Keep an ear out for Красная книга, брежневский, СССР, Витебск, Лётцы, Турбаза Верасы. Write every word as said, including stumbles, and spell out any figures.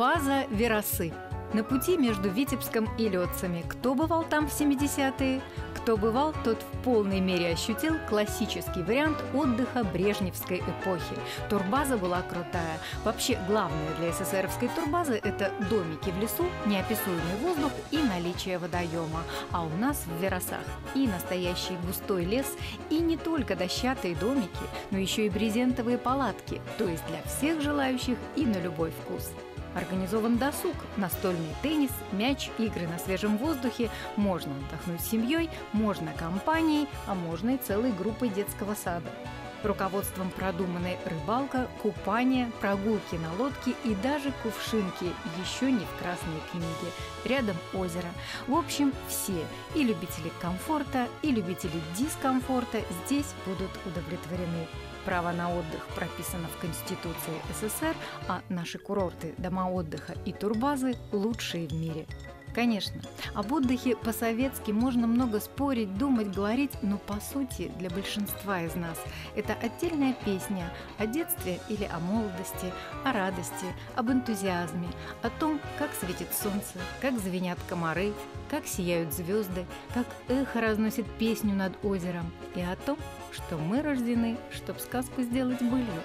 Турбаза Верасы. На пути между Витебском и Лётцами. Кто бывал там в семидесятые, кто бывал, тот в полной мере ощутил классический вариант отдыха брежневской эпохи. Турбаза была крутая. Вообще, главное для эсэсэровской турбазы – это домики в лесу, неописуемый воздух и наличие водоема. А у нас в Верасах и настоящий густой лес, и не только дощатые домики, но еще и брезентовые палатки, то есть для всех желающих и на любой вкус. Организован досуг, настольный теннис, мяч, игры на свежем воздухе. Можно отдохнуть семьей, можно компанией, а можно и целой группой детского сада. Руководством продуманы рыбалка, купание, прогулки на лодке и даже кувшинки, еще не в красной книге. Рядом озеро. В общем, все, и любители комфорта, и любители дискомфорта, здесь будут удовлетворены. Право на отдых прописано в Конституции СССР, а наши курорты, дома отдыха и турбазы лучшие в мире. Конечно, об отдыхе по-советски можно много спорить, думать, говорить, но по сути для большинства из нас это отдельная песня о детстве или о молодости, о радости, об энтузиазме, о том, как светит солнце, как звенят комары, как сияют звезды, как эхо разносит песню над озером и о том, что мы рождены, чтоб сказку сделать былью.